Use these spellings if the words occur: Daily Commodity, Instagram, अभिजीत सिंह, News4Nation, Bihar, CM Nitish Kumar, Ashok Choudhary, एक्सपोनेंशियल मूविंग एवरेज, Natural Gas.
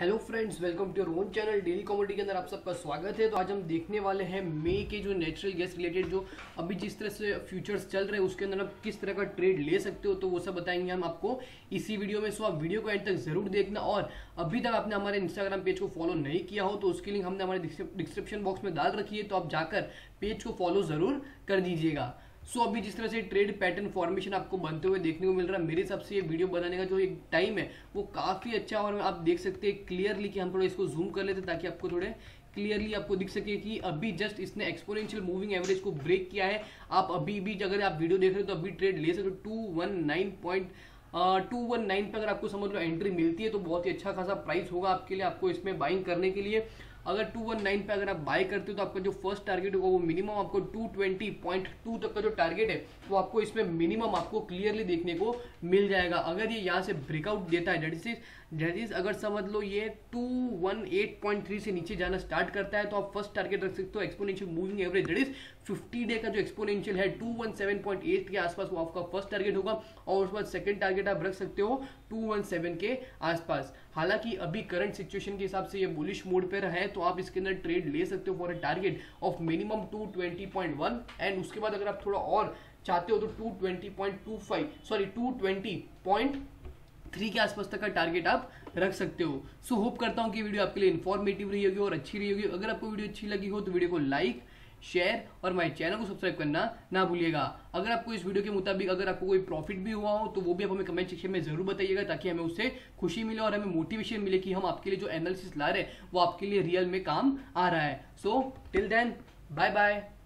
Hello friends, welcome to your own channel daily commodity के अंदर आप सबका स्वागत है। तो आज हम देखने वाले हैं मई के जो नेचुरल गैस रिलेटेड जो अभी जिस तरह से फ्यूचर्स चल रहे हैं उसके अंदर आप किस तरह का ट्रेड ले सकते हो, तो वो सब बताएंगे हम आपको इसी वीडियो में। सो आप वीडियो को एंड तक जरूर देखना, और अभी तक आपने हमारे इंस्टाग्राम पेज को फॉलो नहीं किया हो तो उसकी लिंक हमने हमारे डिस्क्रिप्शन बॉक्स में डाल रखी है, तो आप जाकर पेज को फॉलो ज़रूर कर दीजिएगा। सो अभी जिस तरह से ट्रेड पैटर्न फॉर्मेशन आपको बनते हुए देखने को मिल रहा है, मेरे हिसाब से ये वीडियो बनाने का जो एक टाइम है वो काफ़ी अच्छा, और आप देख सकते हैं क्लियरली कि हम थोड़ा इसको जूम कर लेते हैं ताकि आपको थोड़े क्लियरली आपको दिख सके कि अभी जस्ट इसने एक्सपोनेंशियल मूविंग एवरेज को ब्रेक किया है। आप अभी भी अगर आप वीडियो देख रहे हो तो अभी ट्रेड ले सकते हो। 219 पे अगर आपको समझ लो एंट्री मिलती है तो बहुत ही अच्छा खासा प्राइस होगा आपके लिए, आपको इसमें बाइंग करने के लिए। अगर 219 पे अगर आप बाय करते हो तो आपका जो फर्स्ट टारगेट होगा वो मिनिमम आपको 220.2 तक का जो टारगेट है वो आपको इसमें मिनिमम आपको क्लियरली देखने को मिल जाएगा। अगर ये यहाँ से ब्रेकआउट देता है, दैट इज अगर समझ लो ये 218.3 से नीचे जाना स्टार्ट करता है तो आप फर्स्ट टारगेट रख सकते हो एक्सपोनेंशियल मूविंग एवरेज, that is 50 day का जो एक्सपोनेंशियल है 217.8 के आसपास, वो आपका फर्स्ट टारगेट होगा। और उसके बाद सेकेंड टारगेट आप रख सकते हो 217 के आसपास। हालांकि अभी करंट सिचुएशन के हिसाब से ये बुलिश मोड पर है तो आप इसके अंदर ट्रेड ले सकते हो for a target of minimum 220.1, and उसके बाद अगर आप थोड़ा और चाहते हो तो 220.3 के आसपास तक का टारगेट आप रख सकते हो। सो होप करता हूं कि वीडियो आपके लिए इन्फॉर्मेटिव रही होगी और अच्छी रही होगी। अगर आपको वीडियो अच्छी लगी हो तो वीडियो को लाइक, शेयर और माय चैनल को सब्सक्राइब करना ना भूलिएगा। अगर आपको इस वीडियो के मुताबिक अगर आपको कोई प्रॉफिट भी हुआ हो तो वो भी आप हमें कमेंट सेक्शन में जरूर बताइएगा, ताकि हमें उससे खुशी मिले और हमें मोटिवेशन मिले कि हम आपके लिए जो एनालिसिस ला रहे हैं वो आपके लिए रियल में काम आ रहा है। So till then, bye bye.